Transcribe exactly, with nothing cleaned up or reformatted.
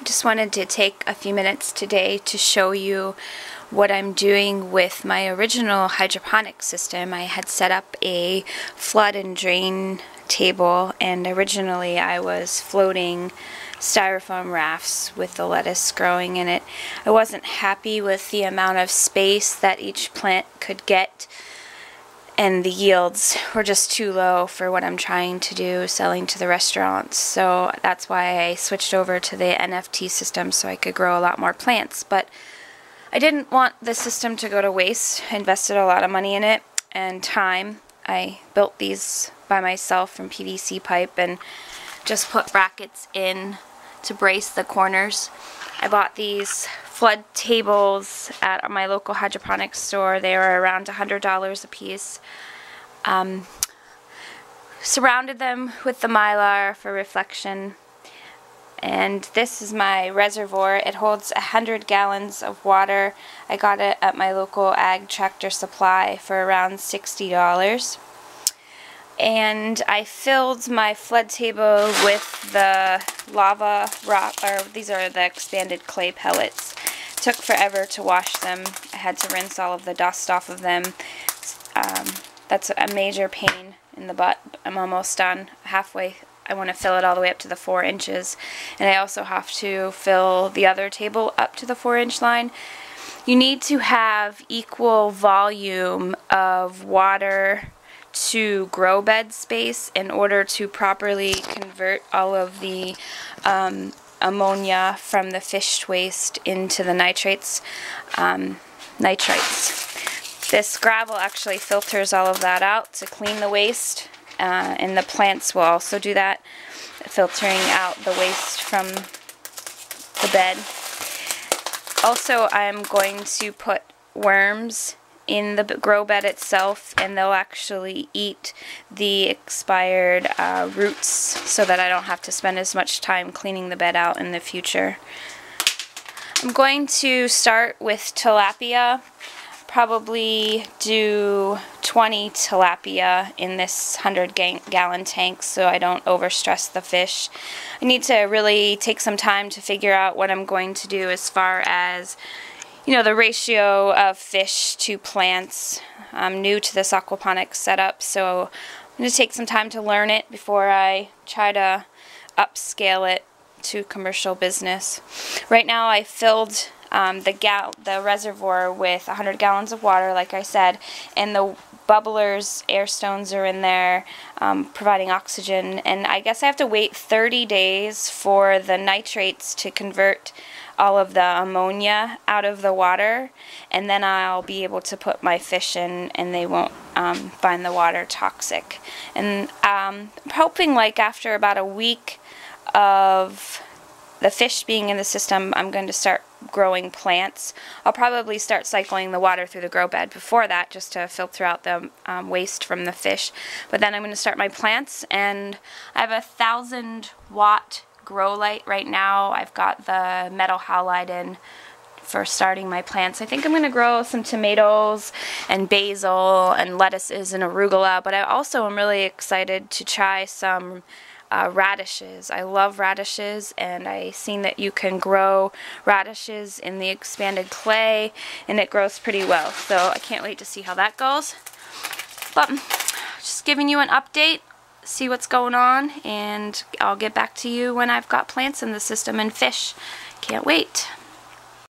I just wanted to take a few minutes today to show you what I'm doing with my original hydroponic system. I had set up a flood and drain table, and originally I was floating styrofoam rafts with the lettuce growing in it. I wasn't happy with the amount of space that each plant could get, and the yields were just too low for what I'm trying to do, selling to the restaurants. So that's why I switched over to the N F T system, so I could grow a lot more plants. But I didn't want the system to go to waste. I invested a lot of money in it and time. I built these by myself from P V C pipe and just put brackets in to brace the corners. I bought these flood tables at my local hydroponics store. They were around one hundred dollars a piece. Um, surrounded them with the mylar for reflection. And this is my reservoir. It holds one hundred gallons of water. I got it at my local ag tractor supply for around sixty dollars. And I filled my flood table with the lava rock, or these are the expanded clay pellets. It took forever to wash them. I had to rinse all of the dust off of them. Um, that's a major pain in the butt. I'm almost done, halfway. I want to fill it all the way up to the four inches, and I also have to fill the other table up to the four inch line. You need to have equal volume of water to grow bed space in order to properly convert all of the um, ammonia from the fish waste into the nitrates, um, nitrites. This gravel actually filters all of that out to clean the waste. Uh, and the plants will also do that, filtering out the waste from the bed. Also, I'm going to put worms in the grow bed itself, and they'll actually eat the expired uh, roots so that I don't have to spend as much time cleaning the bed out in the future. I'm going to start with tilapia. Probably do twenty tilapia in this one hundred gallon tank so I don't overstress the fish. I need to really take some time to figure out what I'm going to do as far as, you know, the ratio of fish to plants. I'm new to this aquaponics setup, so I'm going to take some time to learn it before I try to upscale it to commercial business. Right now I filled Um, the, gal the reservoir with one hundred gallons of water, like I said, and the bubblers, air stones are in there, um, providing oxygen. And I guess I have to wait thirty days for the nitrates to convert all of the ammonia out of the water, and then I'll be able to put my fish in, and they won't um, find the water toxic. And um, I'm hoping, like, after about a week of the fish being in the system, I'm going to start growing plants. I'll probably start cycling the water through the grow bed before that, just to filter out the um, waste from the fish. But then I'm going to start my plants, and I have a thousand watt grow light right now. I've got the metal halide in for starting my plants. I think I'm going to grow some tomatoes and basil and lettuces and arugula, but I also am really excited to try some Uh, radishes. I love radishes, and I seen that you can grow radishes in the expanded clay, and it grows pretty well, so I can't wait to see how that goes. But just giving you an update, see what's going on, and I'll get back to you when I've got plants in the system and fish. Can't wait.